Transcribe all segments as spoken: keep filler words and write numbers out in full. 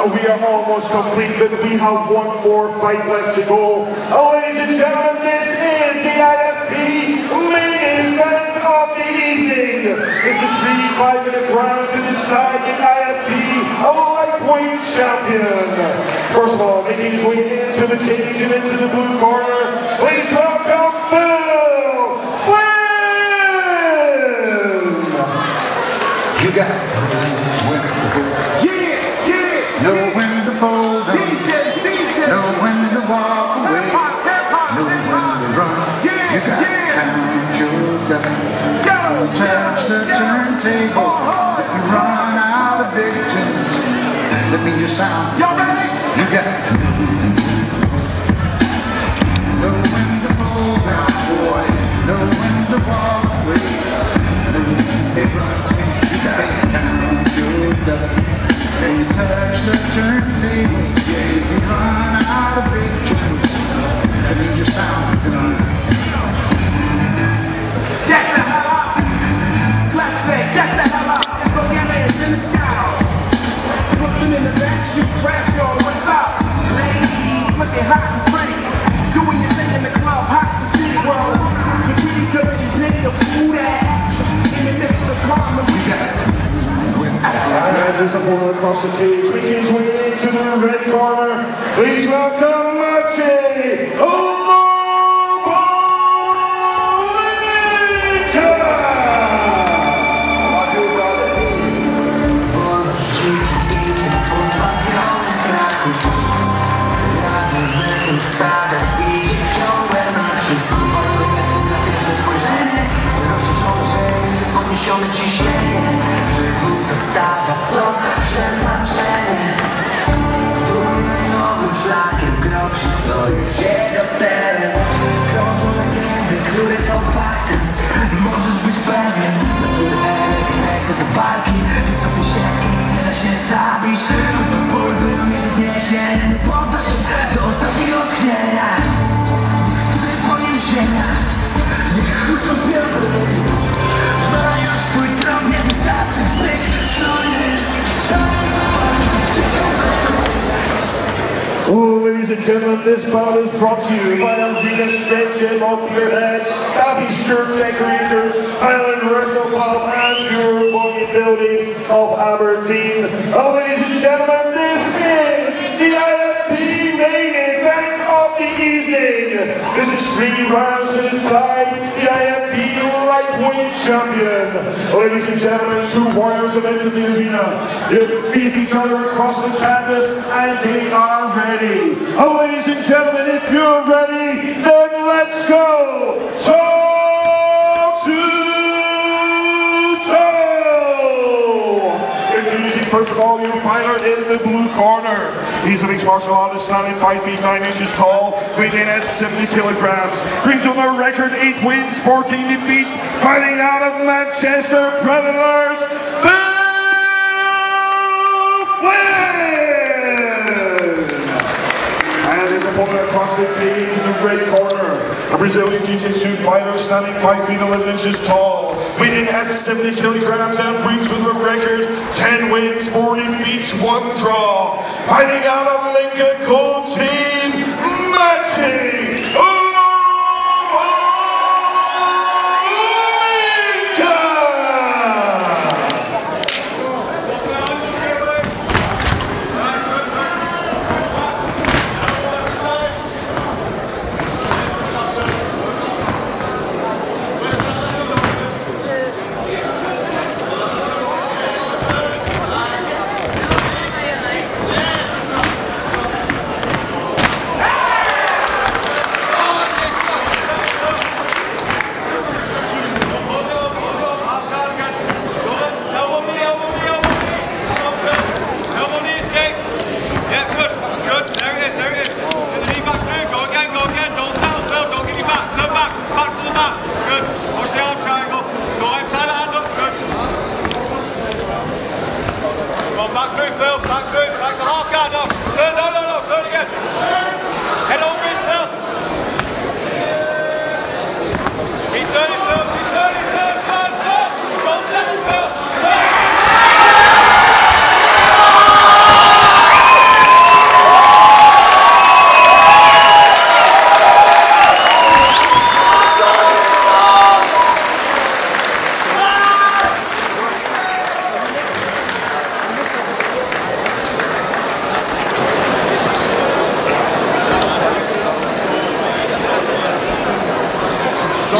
and we are almost complete, but we have one more fight left to go. Oh, ladies and gentlemen, this is the I F P main event of the evening. This is three five-minute rounds to decide the I F P lightweight champion. First of all, making his way into the cage and into the blue corner, please welcome Phil Flynn! You got it. Yeah! Know when to fold up, D J, D J. Know when to walk away, know when to run, yeah, you gotta yeah. count your dice, don't touch the turntable, oh, if you run out of victims, that means you're sound, y'all ready? You got to know when to fold up, boy, know when to walk away, know when to run, you gotta count your dice. When you touch the turntable, yeah, if you run out of big trouble, that means your sound is done. Get the hell up! Clap say, get the hell up! Look at it in the sky. Brooklyn in the back, shoot traps, yo, what's up? Ladies, looking hot and pretty. Doing your thing in the club, hot and city world. Your kitty girl is ready to food ass. In the midst of the karma, we got and there's a woman across the cage, making his way into the red corner. Please welcome Machi Olomeka! What you gotta be? One, two, three, four, five, six, seven, eight, nine, ten, started being shown when I should be. One, two, three, four, oh, ladies and gentlemen, this bout is brought to you by Arena Straight Gym, Head, Happy Shirt Tech Razors, Island Wrestleball, and your bodybuilding of Aberdeen. Oh, ladies and gentlemen, this is the I F P main event of the evening. This is three rounds to decide the I F P lightweight champion. Ladies and gentlemen, two warriors have entered the arena. They face each other across the canvas, and they are ready. Oh, ladies and gentlemen, if you're ready, then let's go. Toe to toe. Introducing first of all your fighter in the blue corner. He's a mixed martial artist, standing five feet nine inches tall, weighing in at seventy kilograms. Brings over a record eight wins, fourteen defeats, fighting out of Manchester Predators, Phil Flynn! And his opponent across the cage in the red corner, a Brazilian Jiu-Jitsu fighter standing five feet eleven inches tall, weighing in at seventy kilograms and brings with a record ten wins, four defeats, one draw. Fighting out of Lincoln Gold Team, Machi Olomeka!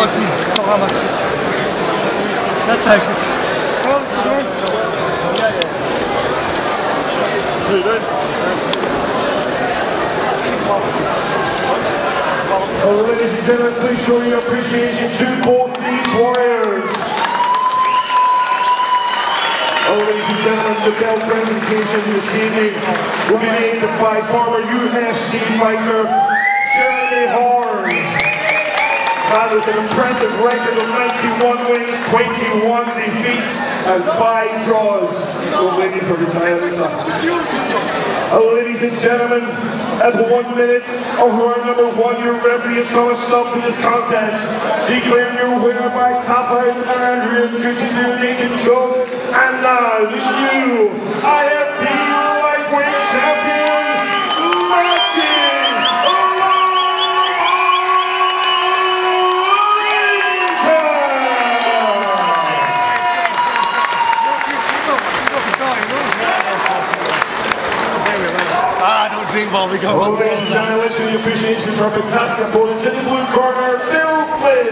nogi, kocha was wszystkich. Na całej świecie. Well, ladies and gentlemen, please show your appreciation to both these warriors. Oh, ladies and gentlemen, the bell presentation this evening will be made by former U F C fighter Jeremy Horn. Man with an impressive record of ninety-one wins, twenty-one defeats and five draws. He's still waiting for retirement. Oh, ladies and gentlemen, at one minute of round number one, your referee is going to stop to this contest, declaring your winner by tap out and reintroducing your naked choke. And now, the new I F P lightweight champion, Martin Lincoln! Ah, don't drink while we go. Well, ladies and gentlemen, let's show the appreciation for a fantastic opponent in the blue corner, Phil Flynn.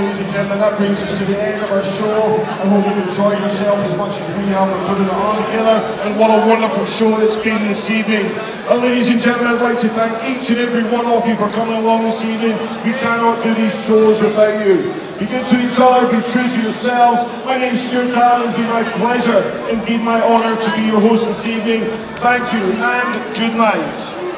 Ladies and gentlemen, that brings us to the end of our show. I hope you've enjoyed yourself as much as we have for putting it all together, and what a wonderful show it's been this evening. And ladies and gentlemen, I'd like to thank each and every one of you for coming along this evening. We cannot do these shows without you. Be good to each other, be true to yourselves. My name's Stuart Allen. It's been my pleasure, indeed my honour, to be your host this evening. Thank you and good night.